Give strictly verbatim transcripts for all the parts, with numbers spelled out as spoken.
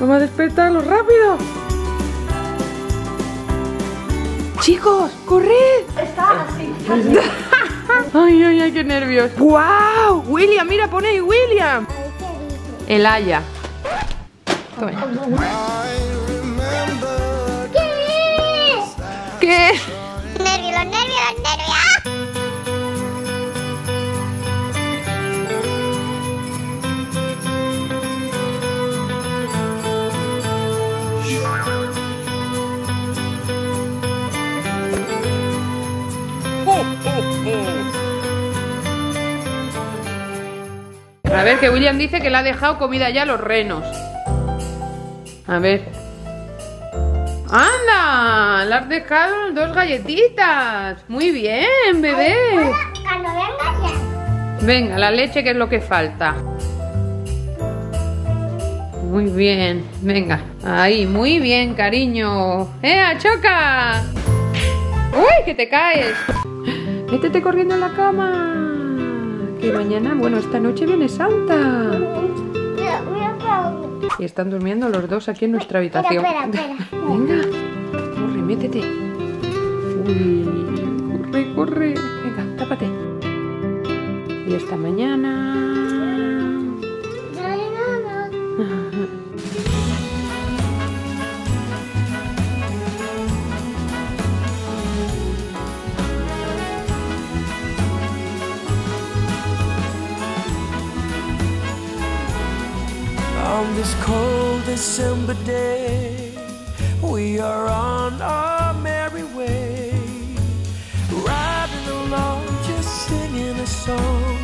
Vamos a despertarlos, rápido. Chicos, corred. Está así. así. Ay, ay, ay, qué nervios. ¡Wow! William, mira, pone ahí William. El Aya. Toma. ¿Qué? ¿Qué? Los nervios, los nervios, los nervios. A ver, que William dice que le ha dejado comida ya a los renos. A ver. ¡Anda! Le has dejado dos galletitas. Muy bien, bebé. Ay, cuando venga ya. Venga, la leche, que es lo que falta. Muy bien, venga. Ahí, muy bien, cariño. ¡Eh, choca! ¡Uy, que te caes! Métete corriendo en la cama. Que mañana, bueno, esta noche viene Santa. Y están durmiendo los dos aquí en nuestra habitación. Espera, espera, espera. Venga, corre, métete. Uy, corre, corre. Venga, tápate. Y esta mañana... On this cold December day, we are on our merry way, riding along, just singing a song,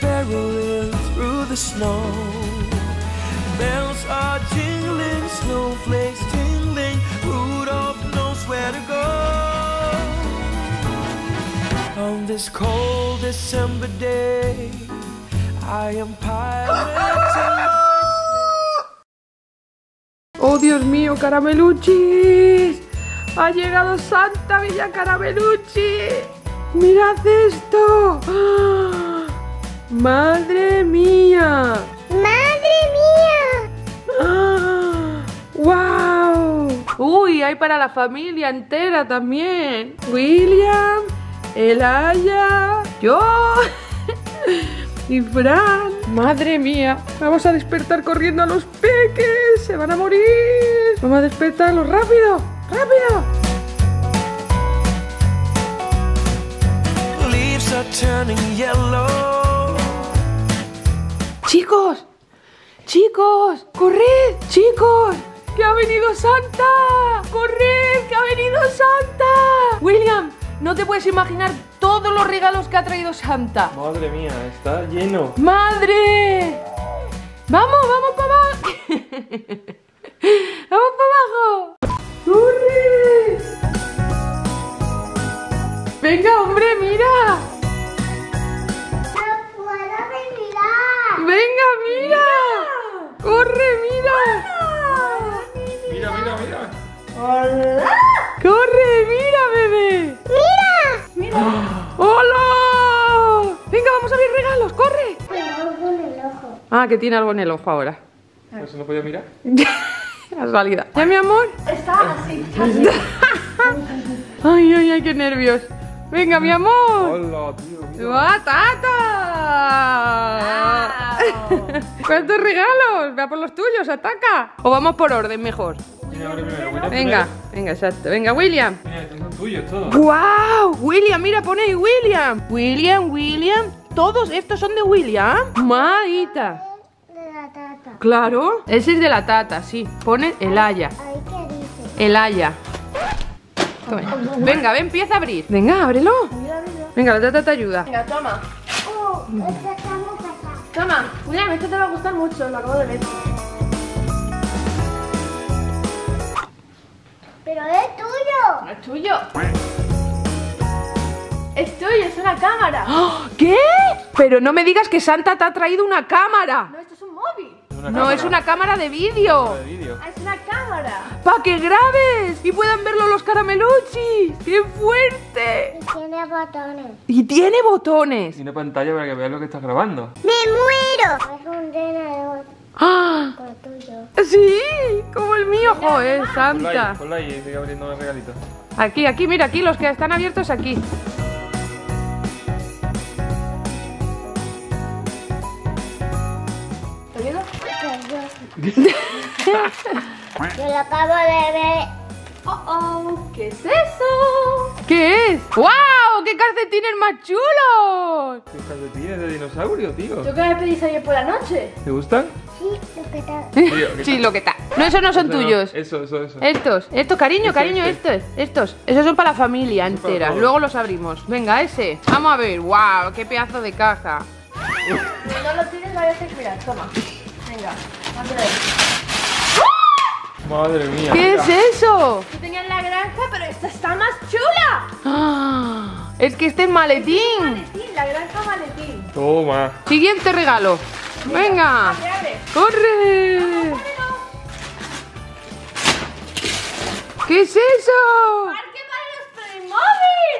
barreling through the snow. Bells are jingling, snowflakes tingling, Rudolph knows where to go. On this cold December day, I am piloting. ¡Oh, Dios mío, Carameluchis! ¡Ha llegado Santa Villa Carameluchi! ¡Mirad esto! ¡Ah! ¡Madre mía! ¡Madre mía! ¡Ah! ¡Wow! ¡Uy, hay para la familia entera también! William, Elaya, yo y Fran. ¡Madre mía! Vamos a despertar corriendo a los peques. ¡Se van a morir! Vamos a despertarlos. ¡Rápido! ¡Rápido! ¡Chicos! ¡Chicos! ¡Corred! ¡Chicos! ¡Que ha venido Santa! ¡Corred! ¡Que ha venido Santa! William, no te puedes imaginar todos los regalos que ha traído Santa. Madre mía, está lleno. ¡Madre! ¡Vamos, vamos para abajo! ¡Vamos para abajo! ¡Corre! ¡Venga, hombre, mira! ¡No puedo mirar! ¡Venga, mira! mira. ¡Corre, mira! ¡Mira, mira, mira! ¡Hola! ¡Corre, mira, bebé! ¡Hola! Venga, vamos a ver regalos, corre. Tiene algo en el ojo. Ah, que tiene algo en el ojo ahora. ¿Por eso no podía mirar? Casualidad. ¿Ya, mi amor? Está así. Está así. Ay, ay, ay, qué nervios. Venga, mi amor. Hola, tío. ¡Batata! Wow. ¿Cuántos regalos? Vea por los tuyos, ataca. O vamos por orden mejor. Venga, venga, exacto. Venga, William. ¡Guau! Wow, William, mira, pone ahí William. William, William. Todos estos son de William. Maíta. De la Tata. Claro. Ese es de la Tata, sí. Pone el Aya. El Aya. Toma. Venga, ven, empieza a abrir. Venga, ábrelo. Venga, la Tata te ayuda. Venga, toma. Uh, esta está muy pasada. Toma, William, esto te va a gustar mucho. Lo acabo de ver. Pero es tuyo. No es tuyo. Es tuyo, es una cámara. ¿Qué? Pero no me digas que Santa te ha traído una cámara. No, esto es un móvil. Una no, cámara. Es una cámara de vídeo. Ah, es una cámara. Para que grabes y puedan verlo los Carameluchis. ¡Qué fuerte! Y tiene botones. Y tiene botones. Y una pantalla para que veas lo que estás grabando. ¡Me muero! Es un ordenador. ¡Ah! Como el tuyo. Sí, como el mío, joder, santa. Ponlo ahí, estoy abriendo los regalitos. Aquí, aquí, mira, aquí los que están abiertos aquí. ¿Estás viendo? Yo lo acabo de ver. Oh, oh, ¿qué es eso? ¿Qué es? ¡Wow! ¡Qué calcetines más chulos! ¡Qué calcetines de dinosaurio, tío! ¿Tú qué me pedís ayer por la noche? ¿Te gustan? Sí, lo que está. Sí, lo que está. No, esos no son eso tuyos. No. Eso, eso, eso. Estos, estos, cariño, eso, cariño, este. estos, estos. Esos son para la familia eso entera. Para Luego los abrimos. Venga, ese. Vamos a ver. ¡Wow! ¡Qué pedazo de caja! No lo tienes a veces, mira, toma. Venga, ábrelo ahí. Madre mía. ¿Qué mira. es eso? Yo tenía en la granja, pero esta está más chula. Ah, es que este es maletín. Este es maletín, la granja maletín. Toma. Siguiente regalo. Mira, venga. Abre, abre. Corre. No, no, no. ¿Qué es eso? Parque para los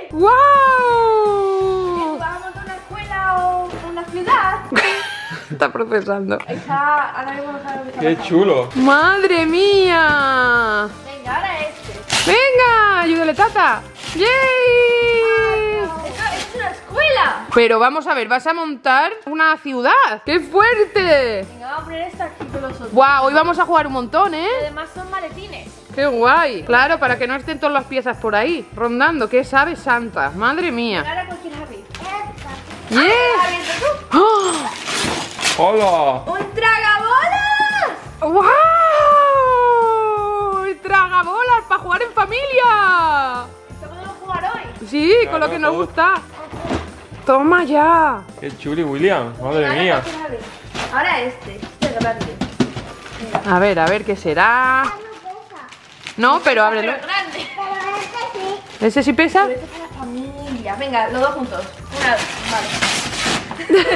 Playmobil. Wow. Vamos a una escuela o una ciudad. Está procesando. Está, ahora mismo no sabe lo que está pasando. ¡Qué chulo! ¡Madre mía! Venga, ahora este. ¡Venga! ¡Ayúdale, Tata! ¡Yay! Ah, no. Esto es una escuela. Pero vamos a ver, vas a montar una ciudad. ¡Qué fuerte! Venga, vamos a poner esta aquí con los otros. ¡Guau! Wow, hoy vamos a jugar un montón, ¿eh? Y además son maletines. ¡Qué guay! Claro, para que no estén todas las piezas por ahí rondando. ¡Qué sabe santa! ¡Madre mía! Ahora cualquier happy. ¡Yes! Yeah. ¡Hola! ¡Un tragabolas! ¡Wow! ¡Tragabolas para jugar en familia! ¿Esto podemos jugar hoy? Sí, claro, con lo que nos gusta. ¡Toma ya! ¡Qué chuli, William! ¡Madre ahora mía! No ahora este, este grande. Mira. A ver, a ver, ¿qué será? Ah, no, pesa. No, pero ábrelo. Pero grande. Pero este sí. ¿Ese sí pesa? Pero este es para familia. Venga, los dos juntos. Una vez, vale.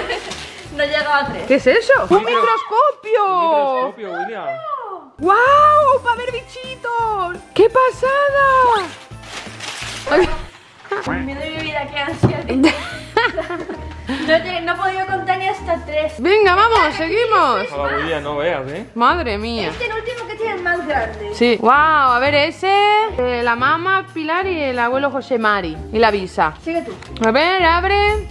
No he llegado a tres. ¿Qué es eso? ¡Un, ¡Un microscopio! ¡Un microscopio, William! ¡Guau! ¡Wow! ¡Para ver bichitos! ¡Qué pasada! Miedo de mi vida, qué ansia. no, no he podido contar ni hasta tres. Venga, vamos, seguimos. Hola, William, no veas, ¿eh? Madre mía. Este es el último que tiene el más grande. Sí. ¡Wow! A ver, ese. Eh, la mamá Pilar y el abuelo José Mari. Y la visa. Sigue tú. A ver, abre.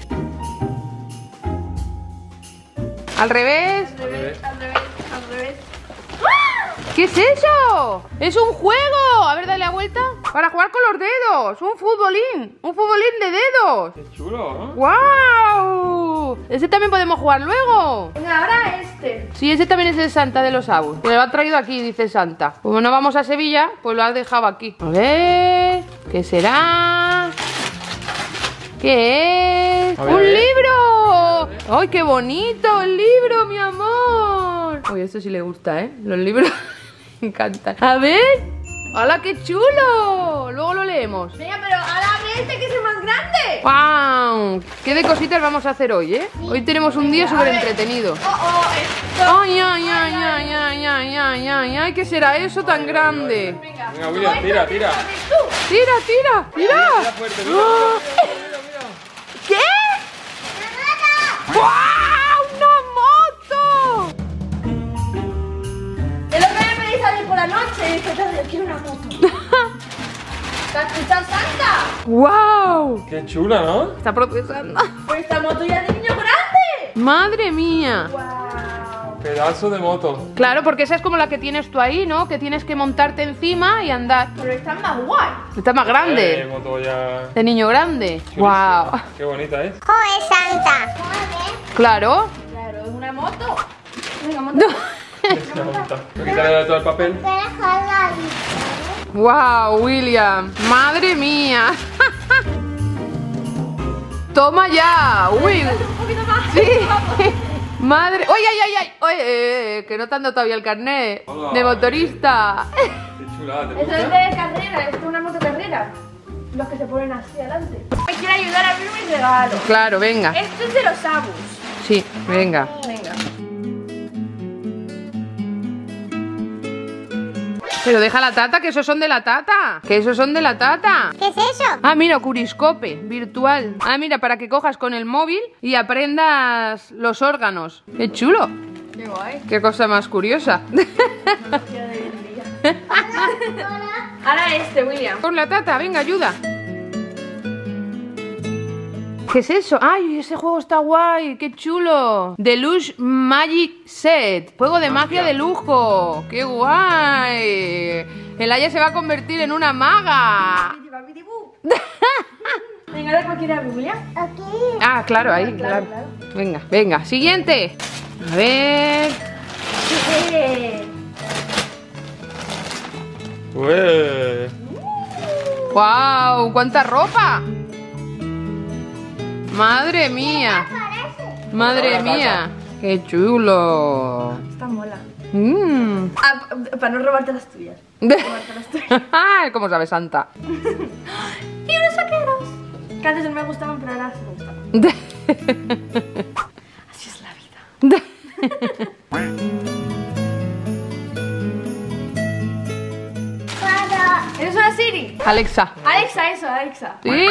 Al revés. Al revés, al revés, al revés. ¿Qué es eso? ¡Es un juego! A ver, dale la vuelta. Para jugar con los dedos. Un futbolín. Un futbolín de dedos. ¡Qué chulo! ¿Eh? ¡Wow! Ese también podemos jugar luego. Venga, ahora este. Sí, ese también es el Santa de los Abus. Me lo ha traído aquí, dice Santa. Como no vamos a Sevilla, pues lo has dejado aquí. A ver. ¿Qué será? ¿Qué es? ¡Un libro! ¡Ay, qué bonito el libro, mi amor! Uy, esto sí le gusta, ¿eh? Los libros me encantan. A ver. ¡Hala, qué chulo! Luego lo leemos. Venga, pero ahora abre este que es el más grande. ¡Wow! ¿Qué de cositas vamos a hacer hoy, eh? Hoy tenemos un día súper entretenido. ¡Ay, ay, ay, ay, ay, ay, ay, ay, ay! ¿Qué será eso tan grande? Venga, William, tira, tira. ¡Tira, tira! ¡Tira! ¿Qué? ¡Una moto! ¡Wow! ¡Una moto! El otro día me pedí salir por la noche y dije, yo quiero una moto. ¿Te has escuchado, Santa? ¡Wow! ¡Qué chula, ¿no? Está procesando. Pues esta moto ya de niño grande. ¡Madre mía! ¡Wow! Pedazo de moto. Claro, porque esa es como la que tienes tú ahí, ¿no? Que tienes que montarte encima y andar. Pero esta es más guay. Esta es más grande. Eh, moto ya... De niño grande. Chulísima. ¡Wow! ¡Qué bonita es! ¡Joder, Santa! Claro. Claro, es una moto. Venga, monta. Voy a quitarle todo el papel. Wow, William. Madre mía. Toma ya, Will. Un poquito más. Sí. Madre. ¡Oye, ay, ay, ay! Oye, eh, que no te han dado todavía el carnet. Hola, de motorista. Qué chulada, ¿te gusta? Eso es de carrera, esto es una motocarrera. Los que se ponen así adelante. Me quiere ayudar a abrir mi regalo. Claro, venga. Esto es de los Abus. Sí, venga. Venga. Pero deja la Tata, que esos son de la Tata. Que esos son de la Tata. ¿Qué es eso? Ah, mira, Curiscope virtual. Ah, mira, para que cojas con el móvil y aprendas los órganos. ¡Qué chulo! Qué guay. Qué cosa más curiosa. Ahora este, William. Con la tata, venga, ayuda. ¿Qué es eso? ¡Ay, ese juego está guay! ¡Qué chulo! Deluxe Magic Set. Juego de magia de lujo. ¡Qué guay! El Aya se va a convertir en una maga. Venga, ¿de cualquiera, Julia? Aquí. Ah, claro, ahí, claro, claro. claro. Venga, venga, siguiente. A ver. Ué. ¡Wow! ¡Cuánta ropa! Madre mía. Madre mía. Qué chulo. Está mola. Mm. Ah, para no robarte las tuyas. Robarte las tuyas. ¿Cómo sabe Santa? Y unos vaqueros. Que antes no me gustaban, pero ahora sí me gustaban. Así es la vida. ¿Eres una Siri? Alexa. Alexa, eso, Alexa. Sí,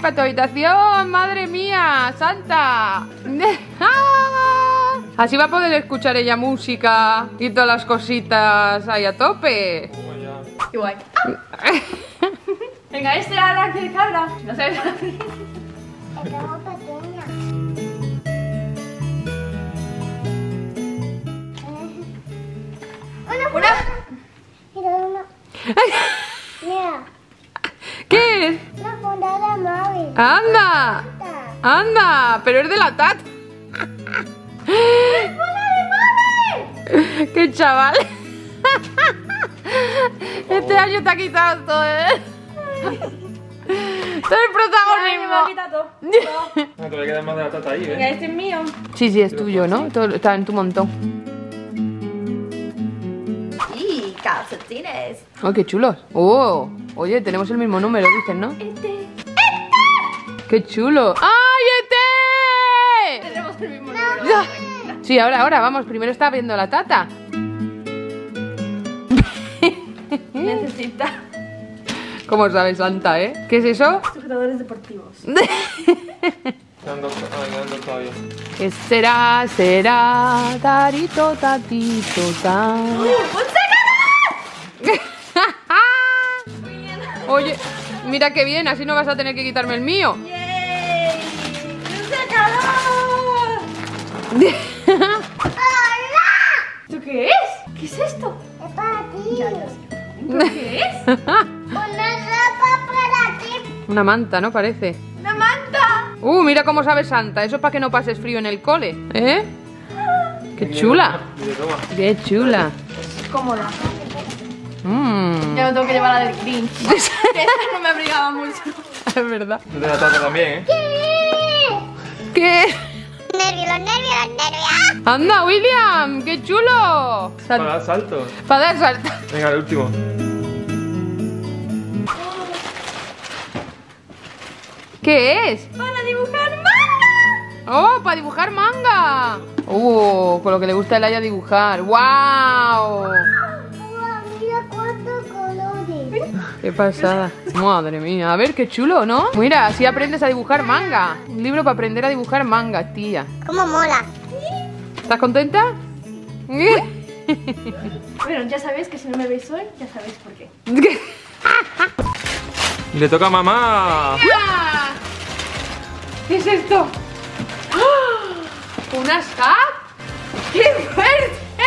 para tu habitación, madre mía, Santa. Así va a poder escuchar ella música y todas las cositas ahí a tope. Qué guay. Venga, este ahora que carga. No sé. Una. Una. Mira. ¿Qué es? Una fundada Maui. ¡Anda! ¡Anda! Pero es de la Tat. ¡Es fundada de Maui! ¡Qué chaval! Este año te ha quitado todo, ¿eh? ¡Tú eres protagonismo! Me ha quitado todo. No, te voy a quedar más de la Tata ahí, ¿eh? Venga, este es mío. Sí, sí, es tuyo, ¿no? Todo, está en tu montón. Calcetines. ¡Oh, qué chulos! ¡Oh! Oye, tenemos el mismo número, dicen, ¿no? ¡Este! ¡Este! ¡Qué chulo! ¡Ay, este! Tenemos el mismo número. Sí, ahora, ahora, vamos. Primero está viendo la Tata. Necesita. ¿Cómo sabe Santa, eh? ¿Qué es eso? Sujetadores deportivos. ¿Qué será? Será. Tarito, tatito, tatito. Oye, mira qué bien, así no vas a tener que quitarme el mío. ¡Yay! ¡Se acabó! ¡Hola! ¿Tú qué es? ¿Qué es esto? Es para ti. Ya, ya. ¿Qué es? Una ropa para ti. Una manta, ¿no parece? ¡Una manta! Uh, mira cómo sabe Santa, eso es para que no pases frío en el cole, ¿eh? ¡Qué chula! ¡Qué chula! Es cómoda. Mm. Ya no tengo que llevar la del Grinch. Esta no me abrigaba mucho. Es verdad. Yo te la toco también, ¿eh? ¿Qué? ¿Qué? Nervios, nervios, nervios. Anda, William, qué chulo. Sal... Para dar saltos. Para dar saltos. Venga, el último. ¿Qué es? Para dibujar manga. Oh, para dibujar manga. Oh, con lo que le gusta el Aya dibujar. ¡Wow! Qué pasada, madre mía, a ver qué chulo, ¿no? Mira, así aprendes a dibujar manga. Un libro para aprender a dibujar manga, tía. Cómo mola. ¿Estás contenta? Bueno, ya sabéis que si no me veis hoy, ya sabéis por qué. Le toca a mamá. ¡Venga! ¿Qué es esto? ¡Oh! ¿Unas caps? ¡Qué fuerte!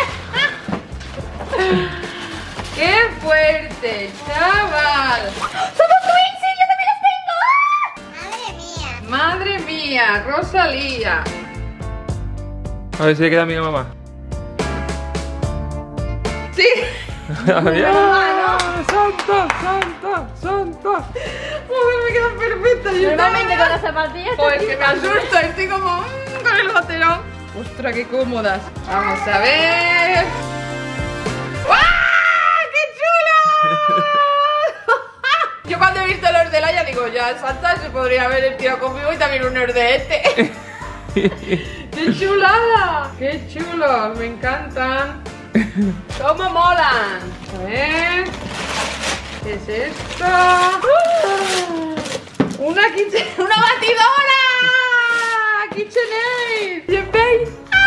¡Qué fuerte, chaval! ¡Son dos twins! ¡Yo también las tengo! ¡Madre mía! ¡Madre mía! ¡Rosalía! A ver si le queda a mi mamá. ¡Sí! ¡No! ¡No! ¡Santo! ¡Santo! ¡Santo! ¡Joder, me quedan perfectas! Normalmente con las zapatillas. Joder, que me asusto, estoy como mmm, con el goterón. ¡Ostras, qué cómodas! Vamos a ver. Yo cuando he visto los de Laia digo, ya Santa se podría haber tirado conmigo y también unos de este. ¡Qué chulada! ¡Qué chulos! Me encantan. ¡Cómo molan! A ver. ¿Qué es esto? ¡Oh! ¡Una kitchen... ¡Una batidora! ¡KitchenAid! ¿Veis? ¡Ah!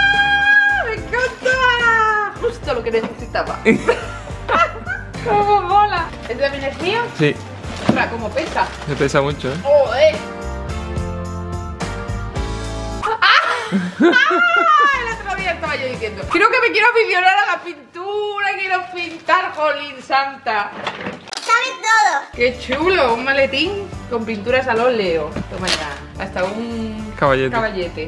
¡Me encanta! que necesitaba. ¡Cómo mola! ¿Es de beneficio? Sí. Ostras, cómo pesa. Se pesa mucho, ¿eh? ¡Oh, eh! ¡Ah! El otro día estaba yo diciendo, creo que me quiero aficionar a la pintura, quiero pintar, jolín santa. ¡Sabe todo! ¡Qué chulo! Un maletín con pinturas al óleo. Toma ya. Hasta un caballete. caballete.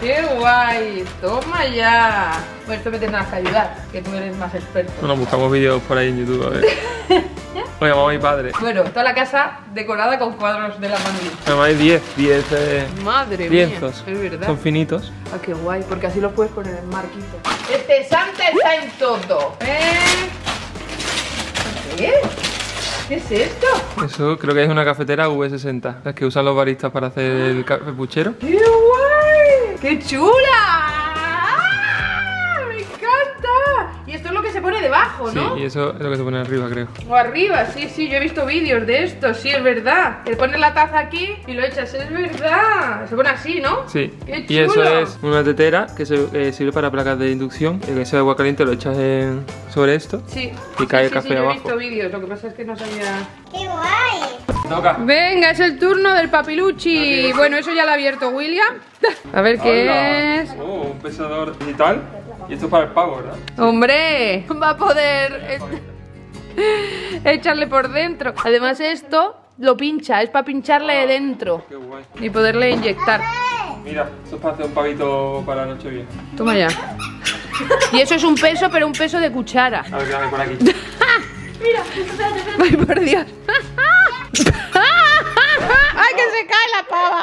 ¡Qué guay! ¡Toma ya! Bueno, esto me tendrás que ayudar, que tú eres más experto. Bueno, buscamos vídeos por ahí en YouTube, a ver. Oye, mamá y padre. Bueno, toda la casa decorada con cuadros de la Mandalorian. Mamá, hay diez, diez eh... Madre lienzos. Mía, es verdad. Son finitos. Ah, qué guay, porque así los puedes poner en marquito. Este santa está en todo. ¿Eh? ¿Qué es? ¿Qué es esto? Eso creo que es una cafetera V sesenta, las que usan los baristas para hacer el capuchero. ¡Qué guay! ¡Qué chula! ¡Ah! ¡Me encanta! Y esto es lo que se pone debajo, ¿no? Sí, y eso es lo que se pone arriba, creo. O arriba, sí, sí, yo he visto vídeos de esto, sí, es verdad. Te pones la taza aquí y lo echas, es verdad. Se pone así, ¿no? Sí. ¡Qué chulo! Y eso es una tetera que se, eh, sirve para placas de inducción. El que sea agua caliente lo echas en... sobre esto sí. y cae sí, el café sí, sí, abajo. He visto vídeos, lo que pasa es que no sabía. ¡Qué guay! Toca. Venga, es el turno del papiluchi. Bueno, eso ya lo ha abierto William. A ver qué es. Oh, un pesador digital. Y esto es para el pavo, ¿verdad? ¡Hombre! Va a poder echarle por dentro. Además esto lo pincha, es para pincharle ah, de dentro. Qué guay. Y poderle inyectar. Mira, esto es para hacer un pavito para la noche bien. Toma ya. Y eso es un peso, pero un peso de cuchara. A ver, dame por aquí. Mira, espérate, espérate. Ay, por Dios. Ay, que se cae la pava.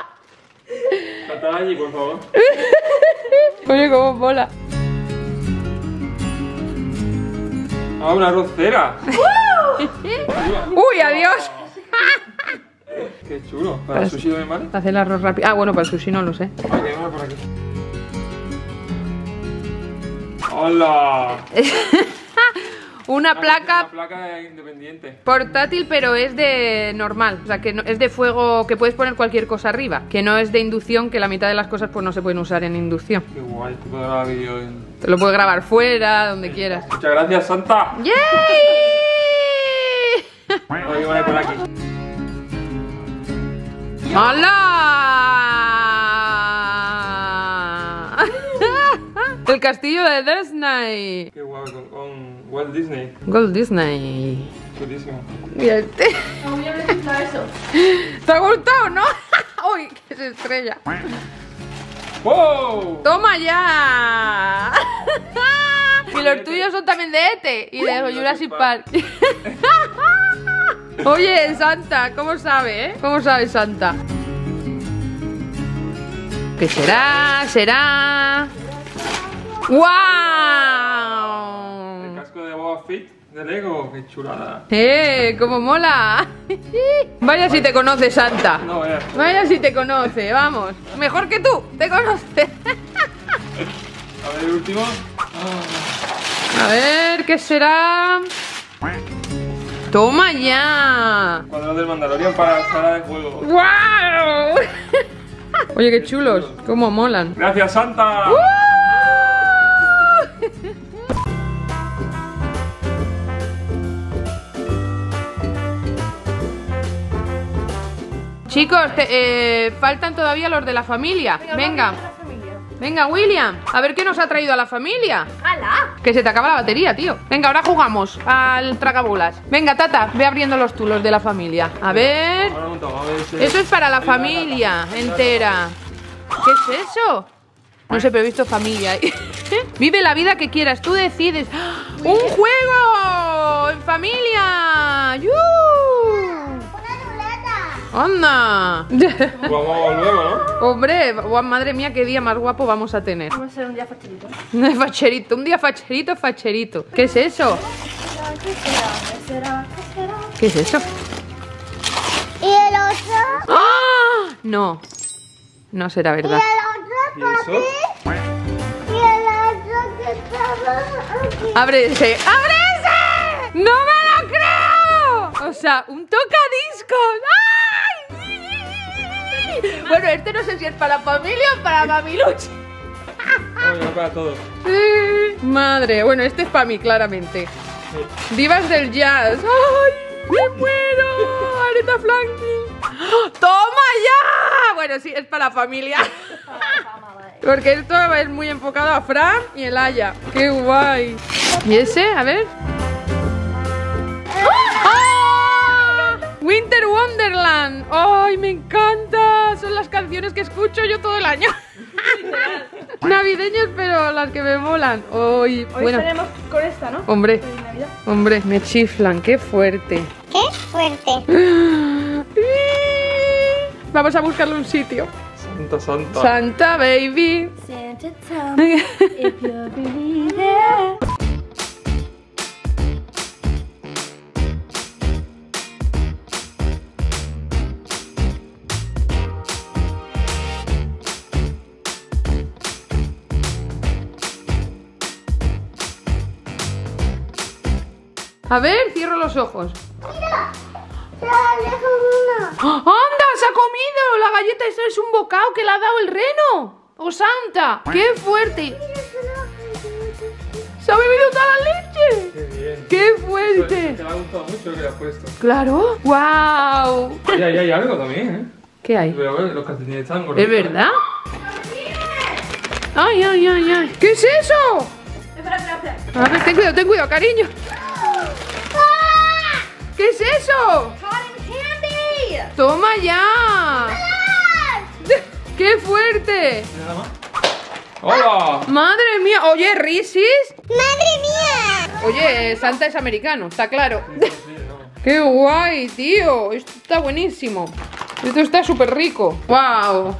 Saltad allí, por favor. Oye, cómo mola. Ah, una rocera. Uy, adiós. Qué chulo. ¿Para, ¿Para el sushi también vale? Para hacer el arroz rápido. Ah, bueno, para el sushi no lo sé. Ok, vamos por aquí. ¡Hola! una, una placa... Una placa independiente. Portátil, pero es de normal. O sea, que no, es de fuego, que puedes poner cualquier cosa arriba. Que no es de inducción, que la mitad de las cosas pues no se pueden usar en inducción. Qué guay, te puedo grabar vídeo en... Te lo puedes grabar fuera, donde quieras. Muchas gracias, Santa. ¡Yay! Voy a ir por aquí. ¡Hola! El castillo de Disney. Qué guapo, con, con Walt Disney. Walt Disney. Chulísimo. Mira el té. No, yo necesito eso. ¿Te ha gustado, no? Uy, que se estrella. ¡Wow! ¡Toma ya! Y los tuyos son también de E T E y de Jurassic Park. Oye, Santa, ¿cómo sabe, eh? ¿Cómo sabe Santa? ¿Qué será? ¿Será? ¡Wow! El casco de Boba Fett de Lego, qué chulada. ¡Eh! ¡Cómo mola! Vaya si te conoce Santa. No, vaya. Vaya si te conoce, vamos. Mejor que tú, te conoce. A ver, el último. Ah. A ver, ¿qué será? ¡Toma ya! Cuadros del Mandalorian para sala de juego. ¡Wow! Oye, qué, qué chulos, chulo. Cómo molan. ¡Gracias, Santa! ¡Uh! Chicos, te, eh, faltan todavía los de la familia. Venga, venga. La familia. Venga, William, a ver qué nos ha traído a la familia. ¡Hala! Que se te acaba la batería, tío. Venga, ahora jugamos al tragabolas. Venga, Tata, ve abriendo los tulos de la familia. A ver. Eso es para la familia entera. ¿Qué es eso? No sé, pero he visto familia. Vive la vida que quieras, tú decides. ¡Oh! ¡Un juego! ¡En familia! ¡Yu! ¡Anda! Guapo, nuevo, ¿no? Hombre, madre mía, qué día más guapo vamos a tener. Vamos a ser un día facherito. Un facherito, un día facherito, facherito. ¿Qué es eso? ¿Qué es eso? ¿Y el oso? ¡Ah! No, no será verdad. ¿Y el oso, papi? ¿Y el oso que estaba aquí? ¡Ábrese! ¡Ábrese! ¡No me lo creo! O sea, un tocadiscos. ¡Ah! Bueno, este no sé si es para la familia o para Mamiluchi. Bueno, para todos. Sí. Madre, bueno, este es para mí, claramente. Sí. Divas del Jazz. ¡Ay, me muero! Aleta Flankey. ¡Oh, ¡toma ya! Bueno, sí, es para la familia. Porque esto es muy enfocado a Fran y el Aya. ¡Qué guay! ¿Y ese? A ver. ¡Ah! Winter Wonderland. ¡Ay, me encanta! Son las canciones que escucho yo todo el año. Navideños, pero las que me molan. Hoy, Hoy bueno. tenemos con esta, ¿no? Hombre, hombre, me chiflan, qué fuerte. ¡Qué fuerte! Vamos a buscarle un sitio. Santa, Santa. Santa, baby. Santa, Santa. If you believe it. A ver, cierro los ojos. ¡Mira! ¡Una! ¡Anda! ¡Se ha comido! La galleta, eso es un bocado que le ha dado el reno. ¡Oh, Santa! ¡Qué fuerte! ¡Se ha bebido toda la leche! ¡Qué bien! ¡Qué fuerte! Te ha gustado mucho lo que le has puesto. ¡Claro! ¡Wow! Y ahí hay algo también, ¿eh? ¿Qué hay? Pero a ver, los calcetines están gorditos. ¿Es verdad? ¡Ay, ay, ay, ay! ¿Qué es eso? Espera, espera, espera. A ver, ten cuidado, ten cuidado, cariño. ¿Qué es eso? Cotton candy. Toma ya. ¡Qué fuerte! ¡Hola! Madre mía, oye, Risis. Madre mía. Oye, Santa es americano, está claro. Sí, sí, no. Qué guay, tío. Esto está buenísimo. Esto está súper rico. Wow.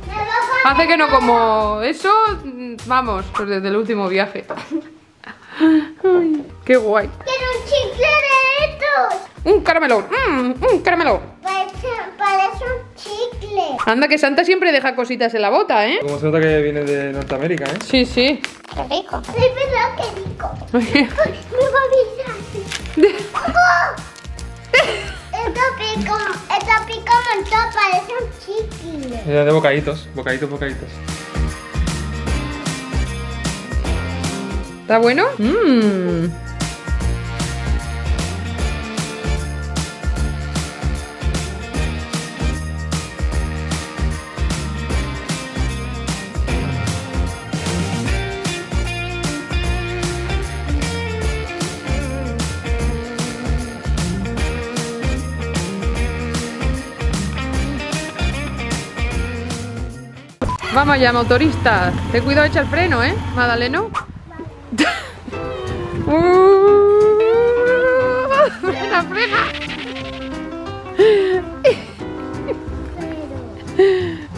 Hace que no como eso, vamos, pues desde el último viaje. Ay, qué guay. Quiero un chicle de estos. Un caramelo, mmm, un caramelo. Parece, parece un chicle. Anda, que Santa siempre deja cositas en la bota, ¿eh? Como se nota que viene de Norteamérica, ¿eh? Sí, sí. Qué rico. Sí, verdad, qué rico. Me va a brillar. Esto pica, esto pica un montón, parece un chicle. Era de bocaditos, bocaditos, bocaditos. ¿Está bueno? Mmm. Vamos allá, motoristas. Ten cuidado de echar freno, ¿eh, Madaleno? uh, ¡Frena, frena!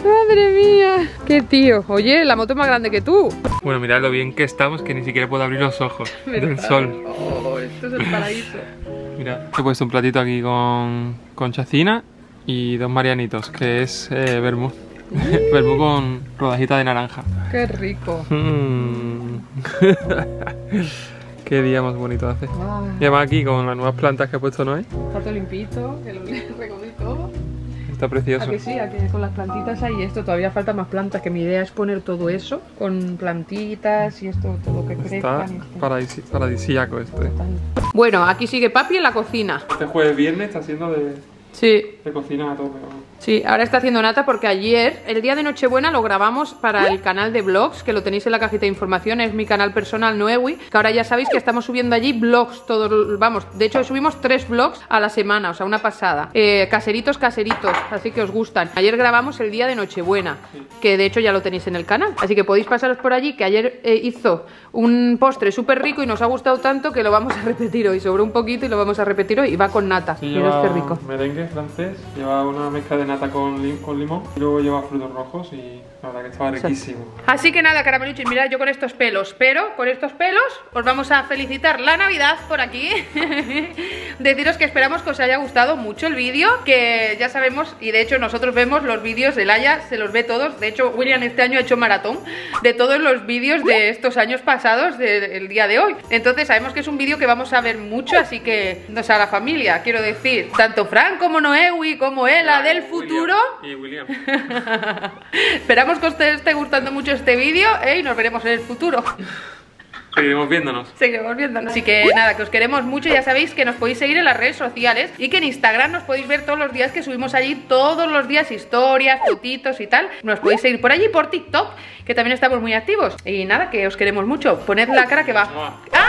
¡Madre mía! ¡Qué tío! Oye, la moto es más grande que tú. Bueno, mirad lo bien que estamos, que ni siquiera puedo abrir los ojos del sol. Oh, esto es el paraíso. Mira, he puesto un platito aquí con, con chacina y dos marianitos, que es eh, vermut. Vermú con rodajita de naranja. ¡Qué rico! Mm. ¡Qué día más bonito hace! Ah. Y además aquí con las nuevas plantas que ha puesto Noé. Está todo limpito, que lo recogí todo. Está precioso. ¿A que sí? ¿A que con las plantitas ahí esto? Todavía faltan más plantas, que mi idea es poner todo eso con plantitas y esto, todo que crezca. Está paradisi paradisíaco esto, ¿eh? Bueno, aquí sigue papi en la cocina. Este jueves viernes está haciendo de... Sí. De cocina a todo, pero... Sí, ahora está haciendo nata porque ayer, el día de Nochebuena, lo grabamos para el canal de vlogs, que lo tenéis en la cajita de información, es mi canal personal Noewi, que ahora ya sabéis que estamos subiendo allí vlogs, todos, vamos, de hecho subimos tres vlogs a la semana, o sea, una pasada. Eh, caseritos, caseritos, así que os gustan. Ayer grabamos el día de Nochebuena, sí, que de hecho ya lo tenéis en el canal, así que podéis pasaros por allí, que ayer eh, hizo un postre súper rico y nos ha gustado tanto que lo vamos a repetir hoy, sobró un poquito y lo vamos a repetir hoy y va con nata, sí, mirad qué rico. Merengue francés, lleva una mezcla de nata con, lim con limón y luego lleva frutos rojos y la verdad que estaba riquísimo. Así que nada, Carameluchis, mirad yo con estos pelos, pero con estos pelos os vamos a felicitar la Navidad por aquí. Deciros que esperamos que os haya gustado mucho el vídeo, que ya sabemos y de hecho nosotros vemos los vídeos del Aya, se los ve todos, de hecho William este año ha hecho maratón de todos los vídeos de estos años pasados del día de hoy, entonces sabemos que es un vídeo que vamos a ver mucho, así que nos a la familia, quiero decir, tanto Franco como Noewi, como Ela del futuro. Y William. Esperamos que os esté gustando mucho este vídeo, ¿eh? Y nos veremos en el futuro. Seguiremos viéndonos. Seguiremos viéndonos. Así que nada, que os queremos mucho. Ya sabéis que nos podéis seguir en las redes sociales y que en Instagram nos podéis ver todos los días, que subimos allí todos los días historias, fotitos y tal. Nos podéis seguir por allí, por TikTok, que también estamos muy activos. Y nada, que os queremos mucho. Poned la cara que va. ¡Ah!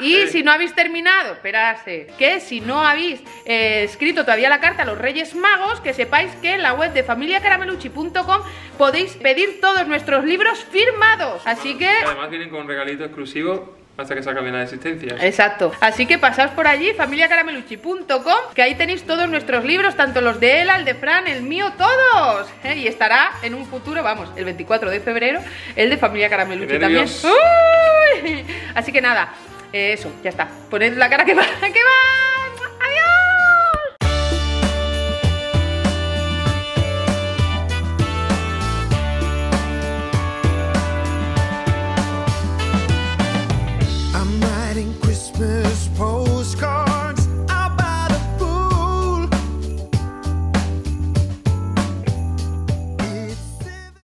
Y si no habéis terminado, esperadse, que si no habéis eh, escrito todavía la carta a los Reyes Magos, que sepáis que en la web de familia carameluchi punto com podéis pedir todos nuestros libros firmados. Así que... Además vienen con un regalito exclusivo hasta que se acaben las existencias. Exacto. Así que pasaos por allí, familia carameluchi punto com, que ahí tenéis todos nuestros libros, tanto los de Ela, el de Fran, el mío, todos. ¿Eh? Y estará en un futuro, vamos, el veinticuatro de febrero, el de Familia Carameluchi también. ¡Uy! Así que nada, eh, eso, ya está. Poned la cara que va, que va. Christmas poem.